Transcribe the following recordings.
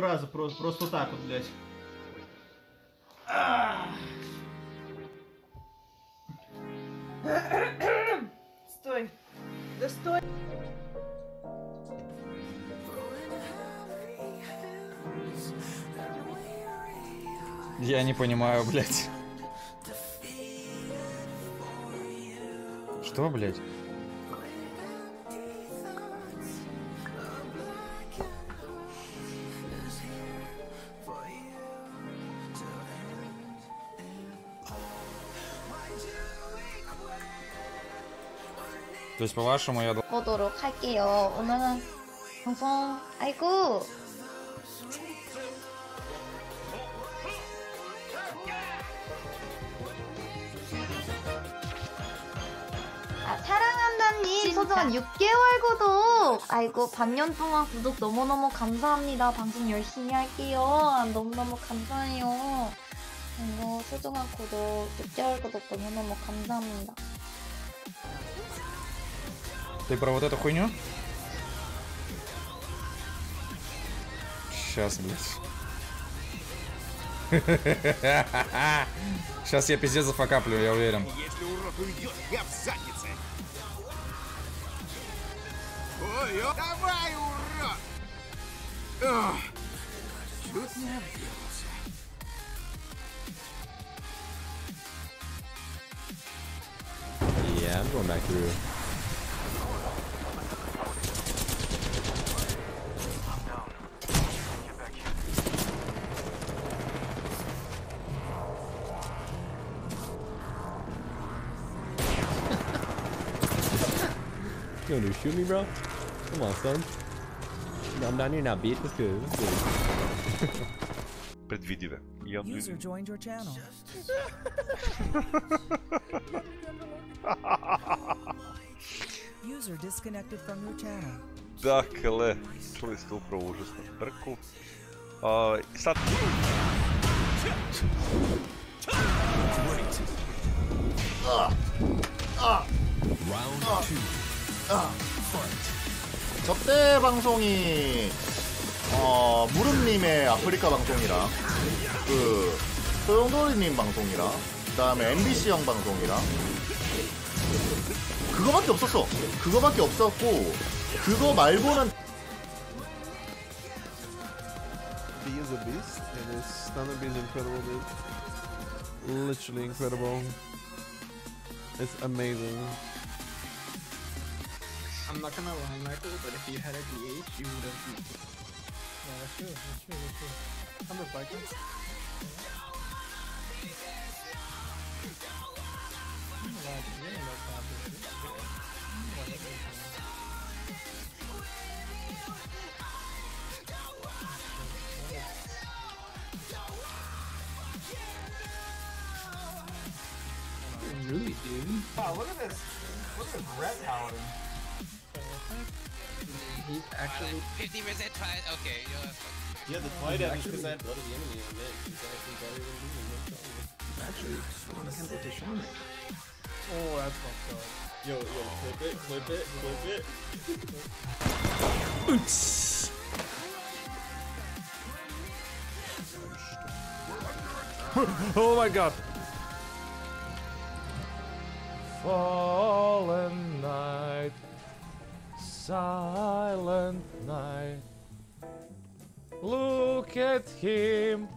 раза просто так вот, блядь. Стой. Да стой. Я не понимаю, блядь. Что, блядь? То есть, по-вашему, я... 보도록 할게요. 오늘은 방송... 아이고! 아, 사랑한다님 소전 6개월 구독! 아이고, 반년 동안 구독 너무너무 감사합니다. 방송 열심히 할게요. 너무너무 감사해요. 아이고, 소중한 구독, 6개월 구독 너무너무 감사합니다. Ты про вот эту хуйню? Сейчас, блядь. Сейчас я пиздец зафакаплю, я уверен. Если урод уйдет, я в заднице. Ой, давай, урод! Ох, чуть не обделался. Yeah, I'm going back through. You gonna shoot me, bro? Come on, son. No, I'm down here now, bitch. Let's go. Let's go. User joined your channel. User disconnected from your channel. Dakle, čuli ste upravo užasnu trku. Sad... Round 2. 접대 방송이 무름님의 아프리카 방송이랑 그 소용돌이님 방송이랑 그 다음에 MBC형 방송이랑 그거밖에 없었어. 그거밖에 없었고 그거 말고는 He is a beast and his stand-up is incredible, dude. Literally incredible. It's amazing. I'm not gonna lie, Michael, but if you had a DH, you would have beat it. Yeah, that's true, that's true, that's true. I'm a Viking. Really, dude? Wow, look at this. Look at the red power. He's actually 50% fight. Okay, yeah, the fight damage because I had blood of the enemy on it. He's actually better than me. Actually, I'm gonna go to Shawn. Oh, that's fucked up. Yo, clip it, clip it, clip it. Oops. Oh my god. Fallen night. Silent night. Look at him.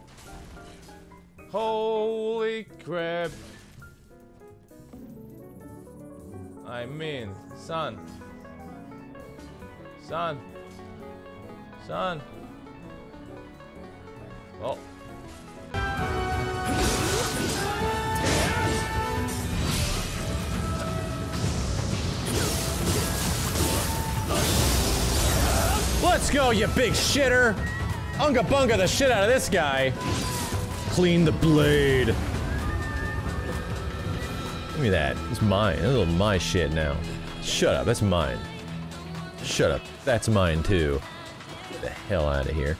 Holy crap. I mean, son. Son. Son. Oh. Let's go, you big shitter! Unga bunga the shit out of this guy! Clean the blade! Give me that. It's mine. That's all my shit now. Shut up, that's mine. Shut up, that's mine too. Get the hell out of here.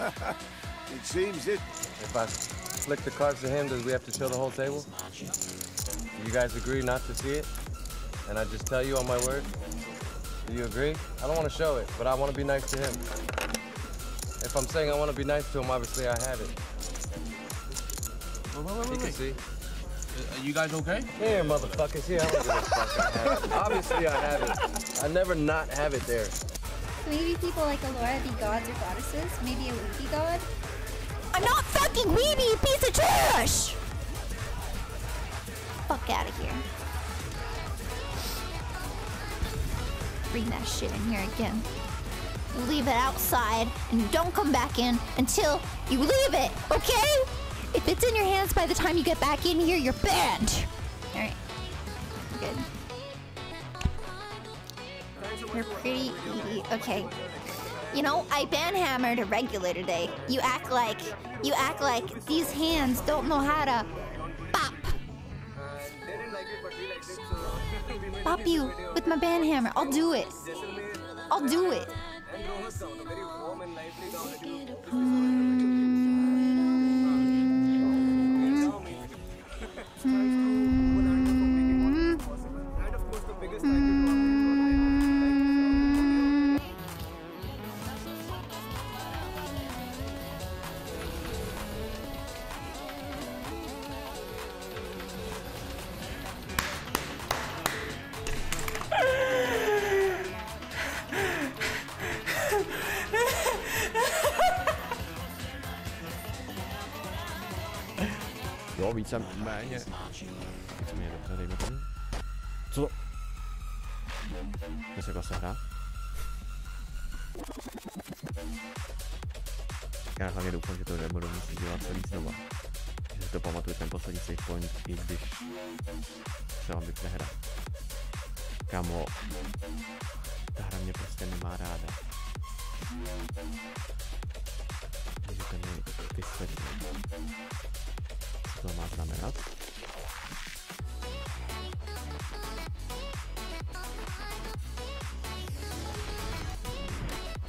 It seems it. If I flick the cards to him, does we have to show the whole table? You guys agree not to see it? And I just tell you on my word? Do you agree? I don't want to show it, but I want to be nice to him. If I'm saying I want to be nice to him, obviously I have it. Wait. You can see. Are you guys okay? Yeah, motherfuckers. Yeah, I don't give a fuck. I have it. Obviously I have it. I never not have it there. So maybe people like Allura be gods or goddesses? Maybe a weeby god? I'm not fucking weeby, you piece of trash! Fuck out of here. Bring that shit in here again. You leave it outside, and you don't come back in until you leave it, okay? If it's in your hands by the time you get back in here, you're banned. Alright. Good. You're pretty... Okay. You know, I banhammered a regular today. You act like these hands don't know how to... bop. Bop you with my banhammer. I'll do it. Joo, mitä mäin ja... Mitä mieltä oli mitään? Tulo! Ja se kasarraa. Kärhage doufám, že tohle budu muset dělat celý znova. Že si to pamatuju, ten poslední save point, i když... se vám vypne hra. Kámo... ta hra mě prostě nemá ráda. Takže to mě vysvětlí. To má znamenat.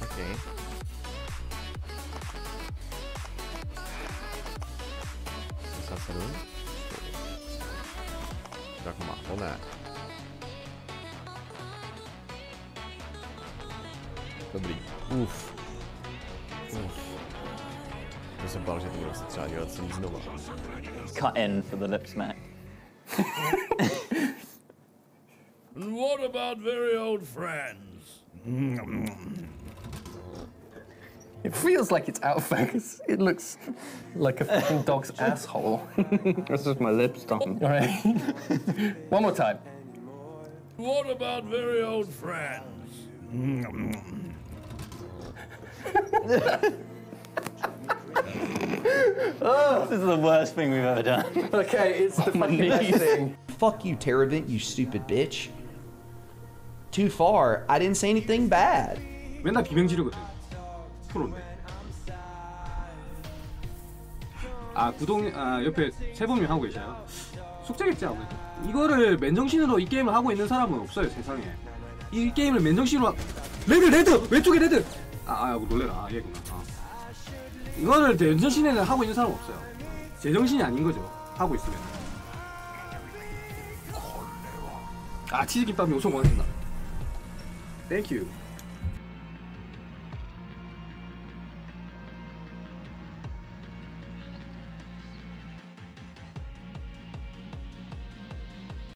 OK. Tak má to ne. Dobrý. Uf. Já jsem bál, že to budu se třeba dělat celý znova. Cut in for the lip smack. And what about very old friends? It feels like it's out of focus. It looks like a fucking dog's asshole. This is my lips done. All right. One more time. What about very old friends? Oh, this is the worst thing we've ever done. Okay, it's the fucking best thing. Fuck you, Teravent, you stupid bitch. Too far. I didn't say anything bad. 맨날 비명 지르거든. 프로인데. 아, 구동 옆에 세범이 하고 계셔요. 숙제겠지 아무래도. 이거를 맨정신으로 이 게임을 하고 있는 사람은 없어요 세상에. 이 게임을 맨정신으로 레드 왼쪽에 레드. 아, 놀래라. 얘구나. 이거를 제정신에는 하고 있는 사람 없어요. 제정신이 아닌 거죠. 하고 있으면. 아, 치즈김밥이 5,000원 했나? 땡큐.